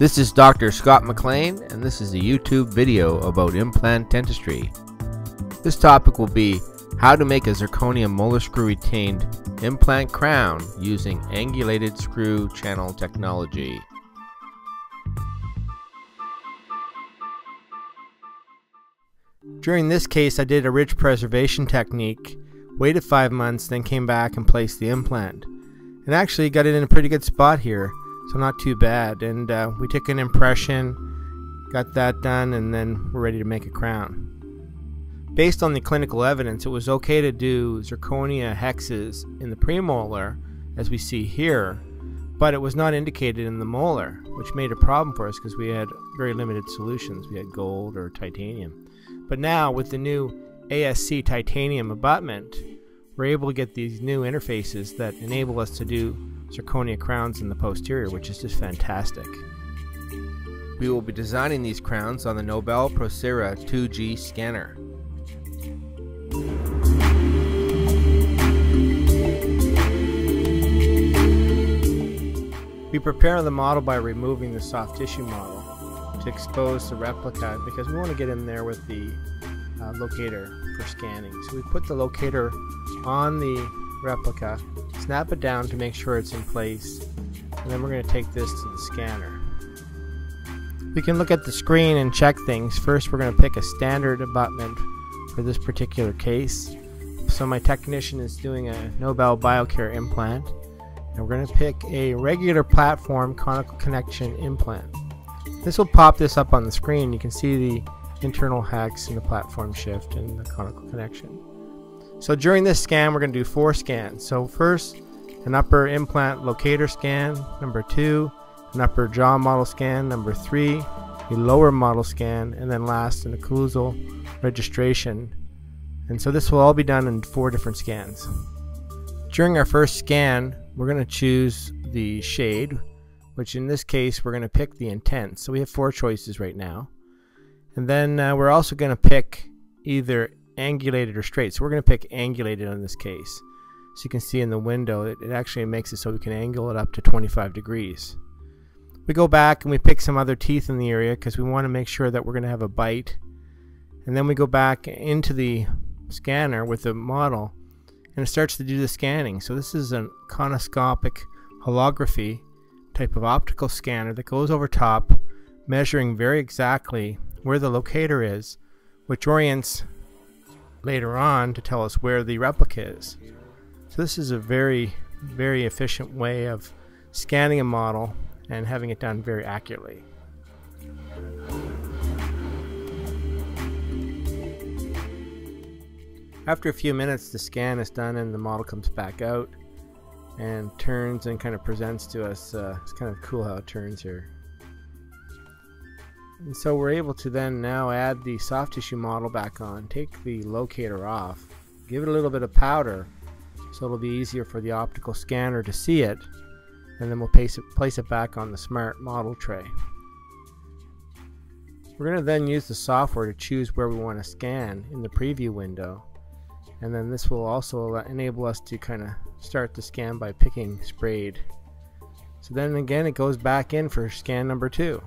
This is Dr. Scott MacLean, and this is a YouTube video about implant dentistry. This topic will be how to make a zirconium molar screw retained implant crown using angulated screw channel technology. During this case, I did a ridge preservation technique, waited 5 months, then came back and placed the implant. And actually got it in a pretty good spot here, so not too bad. And we took an impression, got that done, and then we're ready to make a crown. Based on the clinical evidence, it was okay to do zirconia hexes in the premolar, as we see here, but it was not indicated in the molar, which made a problem for us because we had very limited solutions. We had gold or titanium. But now, with the new ASC titanium abutment, we're able to get these new interfaces that enable us to do zirconia crowns in the posterior, which is just fantastic. We will be designing these crowns on the Nobel Procera 2G scanner. We prepare the model by removing the soft tissue model to expose the replica, because we want to get in there with the locator for scanning. So we put the locator on the replica, snap it down to make sure it's in place, and then we're going to take this to the scanner. We can look at the screen and check things. First, we're going to pick a standard abutment for this particular case. So my technician is doing a Nobel BioCare implant. And we're going to pick a regular platform conical connection implant. This will pop this up on the screen. You can see the internal hex and the platform shift and the conical connection. So during this scan, we're going to do 4 scans. So first, an upper implant locator scan. Number 2, an upper jaw model scan. Number 3, a lower model scan. And then last, an occlusal registration. And so this will all be done in 4 different scans. During our first scan, we're going to choose the shade, which in this case we're going to pick the intense. So we have 4 choices right now. And then we're also going to pick either angulated or straight. So we're going to pick angulated on this case. So you can see in the window it actually makes it so we can angle it up to 25 degrees. We go back and we pick some other teeth in the area because we want to make sure that we're going to have a bite. And then we go back into the scanner with the model, and it starts to do the scanning. So this is a conoscopic holography type of optical scanner that goes over top, measuring very exactly where the locator is, which orients later on to tell us where the replica is. So this is a very, very efficient way of scanning a model and having it done very accurately. After a few minutes, the scan is done and the model comes back out and turns and kind of presents to us. It's kind of cool how it turns here. And so we're able to then now add the soft tissue model back on, take the locator off, give it a little bit of powder so it'll be easier for the optical scanner to see it, and then we'll place it back on the smart model tray. We're going to then use the software to choose where we want to scan in the preview window. And then this will also enable us to kind of start the scan by picking sprayed. So then again, it goes back in for scan number 2.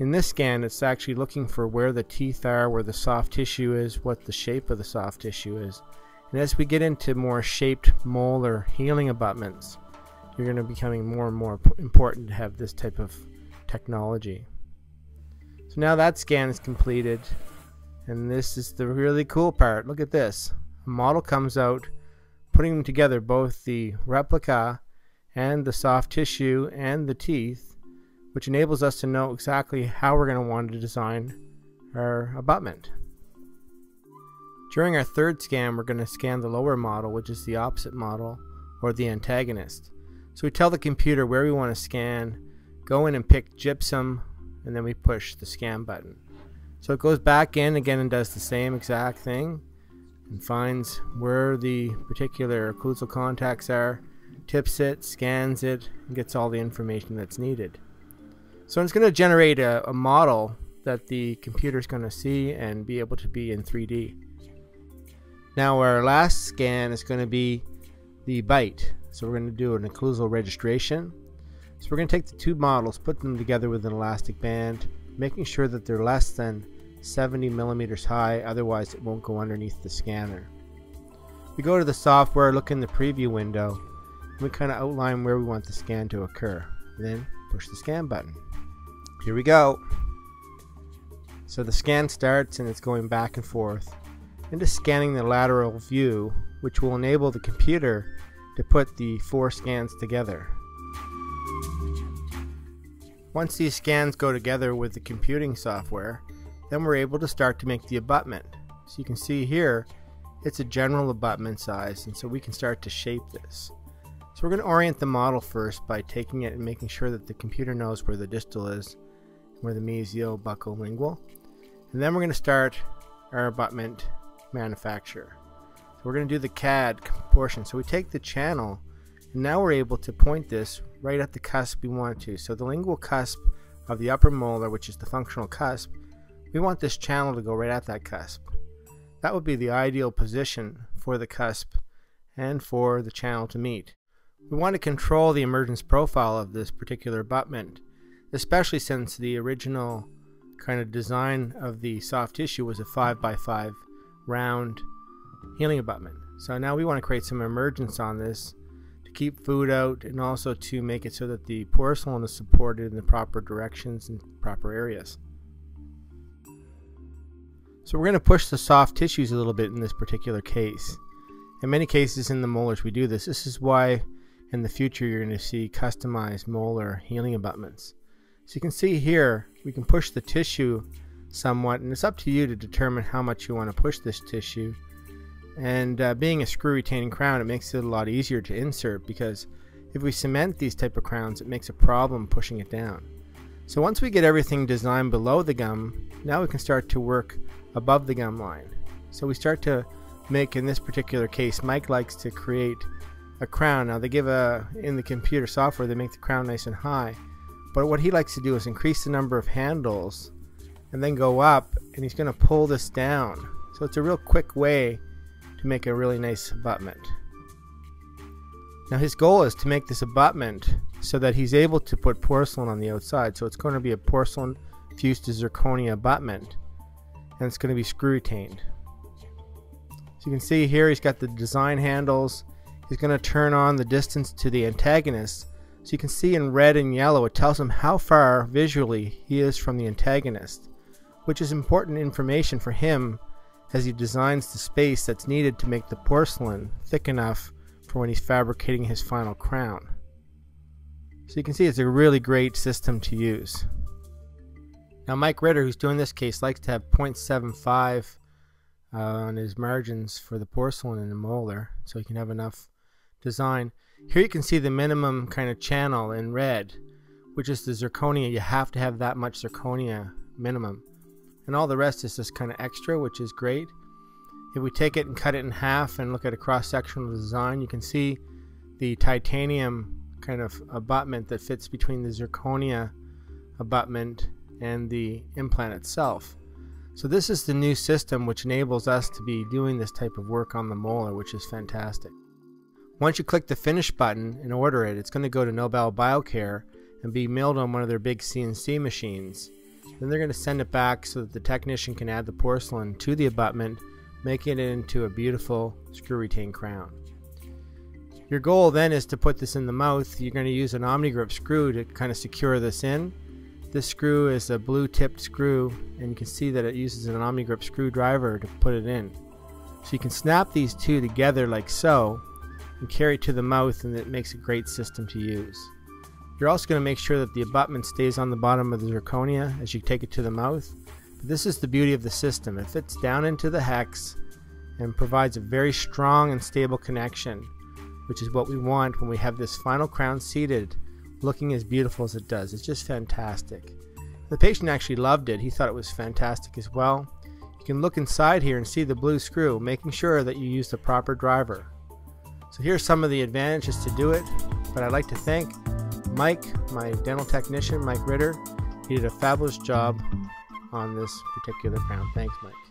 In this scan, it's actually looking for where the teeth are, where the soft tissue is, what the shape of the soft tissue is. And as we get into more shaped molar healing abutments, you're going to be becoming more and more important to have this type of technology. So now that scan is completed, and this is the really cool part. Look at this. Model comes out, putting them together, both the replica and the soft tissue and the teeth, which enables us to know exactly how we're going to want to design our abutment. During our third scan, we're going to scan the lower model, which is the opposite model, or the antagonist. So we tell the computer where we want to scan, go in and pick gypsum, and then we push the scan button. So it goes back in again and does the same exact thing, and finds where the particular occlusal contacts are, tips it, scans it, and gets all the information that's needed. So it's going to generate a model that the computer is going to see and be able to be in 3D. Now our last scan is going to be the bite. So we're going to do an occlusal registration. So we're going to take the two models, put them together with an elastic band, making sure that they're less than 70 millimeters high, otherwise it won't go underneath the scanner. We go to the software, look in the preview window, and we kind of outline where we want the scan to occur. Then push the scan button. Here we go. So the scan starts and it's going back and forth, and just scanning the lateral view, which will enable the computer to put the four scans together. Once these scans go together with the computing software, then we're able to start to make the abutment. So you can see here, it's a general abutment size, and so we can start to shape this. So we're going to orient the model first by taking it and making sure that the computer knows where the distal is, where the mesial, buccal, lingual. And then we're going to start our abutment manufacture. So we're going to do the CAD portion. So we take the channel, and now we're able to point this right at the cusp we want to. So the lingual cusp of the upper molar, which is the functional cusp, we want this channel to go right at that cusp. That would be the ideal position for the cusp and for the channel to meet. We want to control the emergence profile of this particular abutment, especially since the original kind of design of the soft tissue was a 5x5 round healing abutment. So now we want to create some emergence on this to keep food out and also to make it so that the porcelain is supported in the proper directions and proper areas. So we're going to push the soft tissues a little bit in this particular case. In many cases in the molars we do this. This is why in the future you're going to see customized molar healing abutments. So you can see here we can push the tissue somewhat, and it's up to you to determine how much you want to push this tissue. And being a screw retaining crown, it makes it a lot easier to insert, because if we cement these type of crowns, it makes a problem pushing it down. So once we get everything designed below the gum, now we can start to work above the gum line. So we start to make, in this particular case, Mike likes to create a crown. Now they give in the computer software, they make the crown nice and high. But what he likes to do is increase the number of handles and then go up, and he's going to pull this down. So it's a real quick way to make a really nice abutment. Now his goal is to make this abutment so that he's able to put porcelain on the outside. So it's going to be a porcelain fused to zirconia abutment, and it's going to be screw retained. So you can see here he's got the design handles. He's going to turn on the distance to the antagonist. So you can see in red and yellow it tells him how far visually he is from the antagonist, which is important information for him as he designs the space that's needed to make the porcelain thick enough for when he's fabricating his final crown. So you can see it's a really great system to use. Now Mike Ritter, who's doing this case, likes to have 0.75 on his margins for the porcelain and the molar, so he can have enough design. Here you can see the minimum kind of channel in red, which is the zirconia. You have to have that much zirconia minimum. And all the rest is just kind of extra, which is great. If we take it and cut it in half and look at a cross-sectional design, you can see the titanium kind of abutment that fits between the zirconia abutment and the implant itself. So this is the new system which enables us to be doing this type of work on the molar, which is fantastic. Once you click the finish button and order it, it's going to go to Nobel BioCare and be milled on one of their big CNC machines. Then they're going to send it back so that the technician can add the porcelain to the abutment, making it into a beautiful screw retained crown. Your goal then is to put this in the mouth. You're going to use an OmniGrip screw to kind of secure this in. This screw is a blue tipped screw, and you can see that it uses an OmniGrip screwdriver to put it in. So you can snap these two together like so and carry it to the mouth, and it makes a great system to use. You're also going to make sure that the abutment stays on the bottom of the zirconia as you take it to the mouth. But this is the beauty of the system. It fits down into the hex and provides a very strong and stable connection, which is what we want when we have this final crown seated, looking as beautiful as it does. It's just fantastic. The patient actually loved it. He thought it was fantastic as well. You can look inside here and see the blue screw, making sure that you use the proper driver. So here's some of the advantages to do it, but I'd like to thank Mike, my dental technician, Mike Ritter. He did a fabulous job on this particular crown. Thanks, Mike.